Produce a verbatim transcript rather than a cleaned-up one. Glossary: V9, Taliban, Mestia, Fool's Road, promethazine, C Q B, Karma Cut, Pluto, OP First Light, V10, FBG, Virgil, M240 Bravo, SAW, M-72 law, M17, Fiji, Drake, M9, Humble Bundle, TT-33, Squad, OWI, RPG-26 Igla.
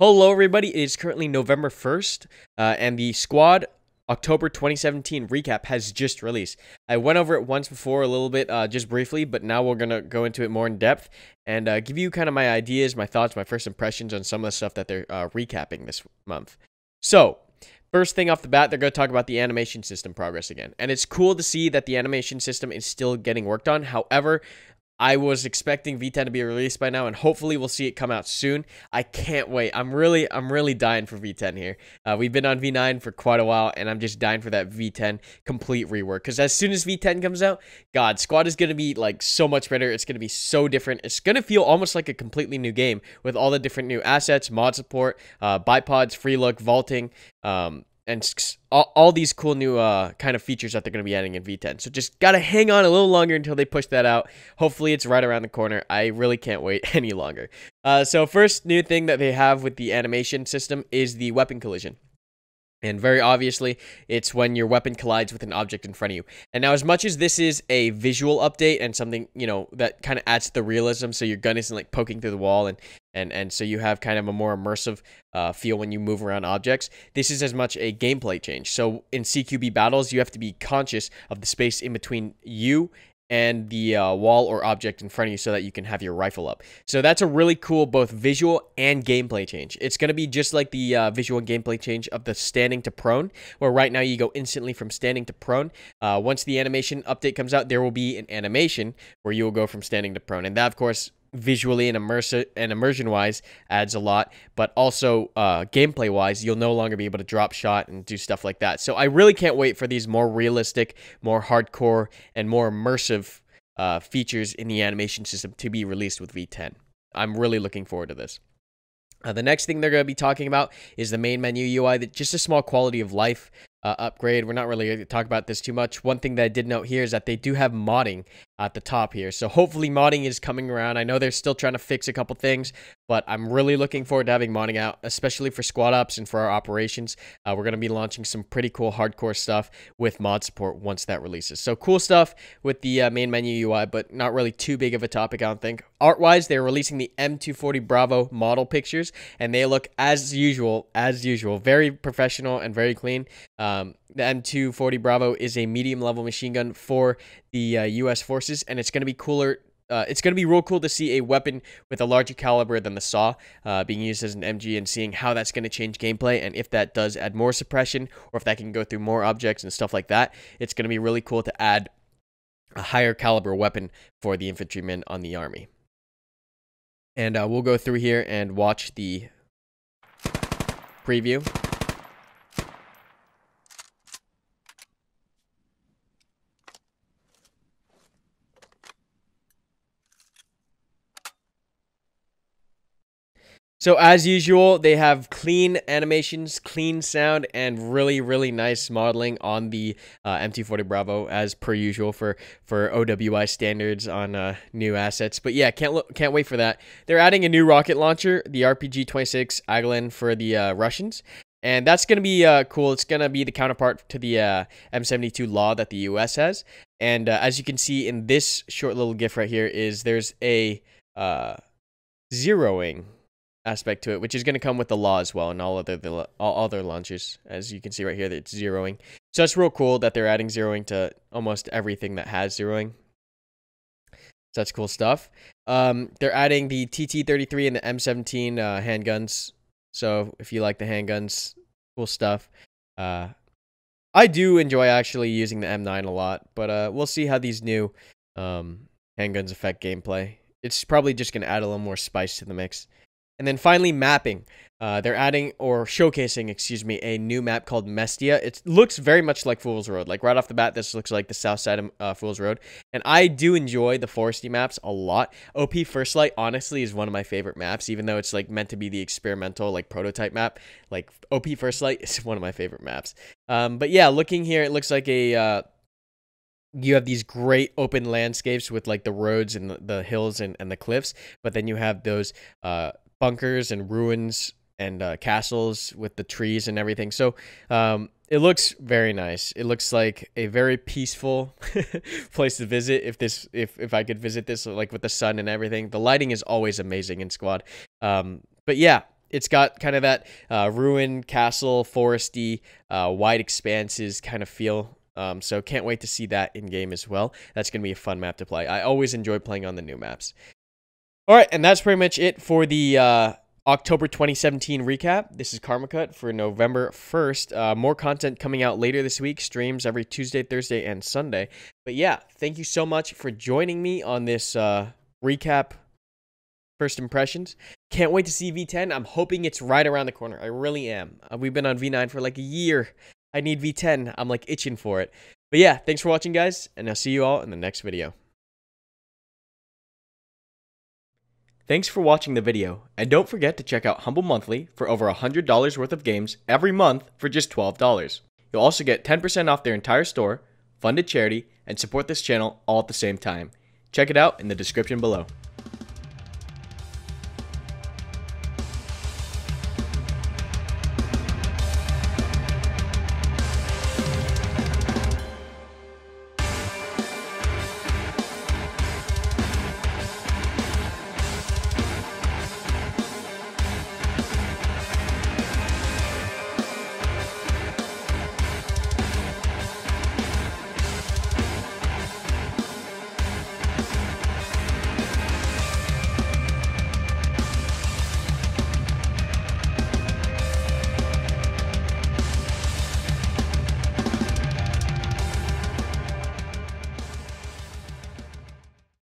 Hello everybody, it is currently November first, uh, and the Squad October twenty seventeen recap has just released. I went over it once before a little bit, uh, just briefly, but now we're going to go into it more in depth and uh, give you kind of my ideas, my thoughts, my first impressions on some of the stuff that they're uh, recapping this month. So, first thing off the bat, they're going to talk about the animation system progress again. And it's cool to see that the animation system is still getting worked on. However, I was expecting V ten to be released by now, and hopefully we'll see it come out soon. I can't wait. I'm really, I'm really dying for V ten here. Uh, we've been on V nine for quite a while, and I'm just dying for that V ten complete rework. Because as soon as V ten comes out, God, Squad is going to be like so much better. It's going to be so different. It's going to feel almost like a completely new game with all the different new assets, mod support, uh, bipods, free look, vaulting, um, and all, all these cool new uh, kind of features that they're going to be adding in V ten. So just got to hang on a little longer until they push that out. Hopefully it's right around the corner. I really can't wait any longer. Uh, so first new thing that they have with the animation system is the weapon collision. And very obviously, it's when your weapon collides with an object in front of you. And now, as much as this is a visual update and something, you know, that kind of adds to the realism, so your gun isn't like poking through the wall, and and and so you have kind of a more immersive uh, feel when you move around objects, this is as much a gameplay change. So in C Q B battles, you have to be conscious of the space in between you and the uh, wall or object in front of you so that you can have your rifle up. So that's a really cool both visual and gameplay change. It's going to be just like the uh, visual and gameplay change of the standing to prone, where right now you go instantly from standing to prone. Uh, once the animation update comes out, there will be an animation where you will go from standing to prone. And that, of course, visually and immersive and immersion wise adds a lot, but also uh gameplay wise, you'll no longer be able to drop shot and do stuff like that. So I really can't wait for these more realistic, more hardcore, and more immersive uh features in the animation system to be released with V ten. I'm really looking forward to this. Uh, the next thing they're going to be talking about is the main menu U I, that just a small quality of life uh, upgrade. We're not really going to talk about this too much. One thing that I did note here is that they do have modding at the top here. So hopefully modding is coming around. I know they're still trying to fix a couple things, but I'm really looking forward to having modding out, especially for squad ops and for our operations. Uh, we're going to be launching some pretty cool hardcore stuff with mod support once that releases. So cool stuff with the uh, main menu U I, but not really too big of a topic, I don't think. Art-wise, they're releasing the M two forty Bravo model pictures, and they look as usual as usual very professional and very clean. um The M two forty Bravo is a medium level machine gun for the uh, U S forces, and it's going to be cooler uh, it's going to be real cool to see a weapon with a larger caliber than the SAW uh, being used as an M G, and seeing how that's going to change gameplay, and if that does add more suppression, or if that can go through more objects and stuff like that. It's going to be really cool to add a higher caliber weapon for the infantrymen on the army. And uh, we'll go through here and watch the preview. So as usual, they have clean animations, clean sound, and really, really nice modeling on the uh, M two forty Bravo, as per usual for for O W I standards on uh, new assets. But yeah, can't look, can't wait for that. They're adding a new rocket launcher, the R P G twenty-six Igla, for the uh, Russians. And that's going to be uh, cool. It's going to be the counterpart to the uh, M seventy-two law that the U S has. And uh, as you can see in this short little GIF right here, is there's a uh, zeroing aspect to it, which is going to come with the law as well, and all other the all, all their launches, as you can see right here, that it's zeroing. So it's real cool that they're adding zeroing to almost everything that has zeroing. So that's cool stuff. Um, they're adding the T T thirty-three and the M seventeen uh, handguns. So if you like the handguns, cool stuff. Uh, I do enjoy actually using the M nine a lot, but uh, we'll see how these new um, handguns affect gameplay. It's probably just going to add a little more spice to the mix. And then finally, mapping. Uh, they're adding, or showcasing, excuse me, a new map called Mestia. It looks very much like Fool's Road. Like, right off the bat, this looks like the south side of uh, Fool's Road. And I do enjoy the foresty maps a lot. O P First Light, honestly, is one of my favorite maps, even though it's, like, meant to be the experimental, like, prototype map. Like, O P First Light is one of my favorite maps. Um, but, yeah, looking here, it looks like a... Uh, you have these great open landscapes with, like, the roads and the, the hills and, and the cliffs. But then you have those... Uh, bunkers and ruins and uh, castles with the trees and everything. So um, it looks very nice. It looks like a very peaceful place to visit. If this, if if I could visit this, like, with the sun and everything, the lighting is always amazing in Squad. Um, but yeah, it's got kind of that uh, ruined castle, foresty, uh, wide expanses kind of feel. Um, so can't wait to see that in game as well. That's going to be a fun map to play. I always enjoy playing on the new maps. All right, and that's pretty much it for the uh, October twenty seventeen recap. This is Karma Cut for November first. Uh, more content coming out later this week. Streams every Tuesday, Thursday, and Sunday. But yeah, thank you so much for joining me on this uh, recap. First impressions. Can't wait to see V ten. I'm hoping it's right around the corner. I really am. Uh, we've been on V nine for like a year. I need V ten. I'm like itching for it. But yeah, thanks for watching, guys, and I'll see you all in the next video. Thanks for watching the video, and don't forget to check out Humble Monthly for over one hundred dollars worth of games every month for just twelve dollars. You'll also get ten percent off their entire store, fund a charity, and support this channel all at the same time. Check it out in the description below.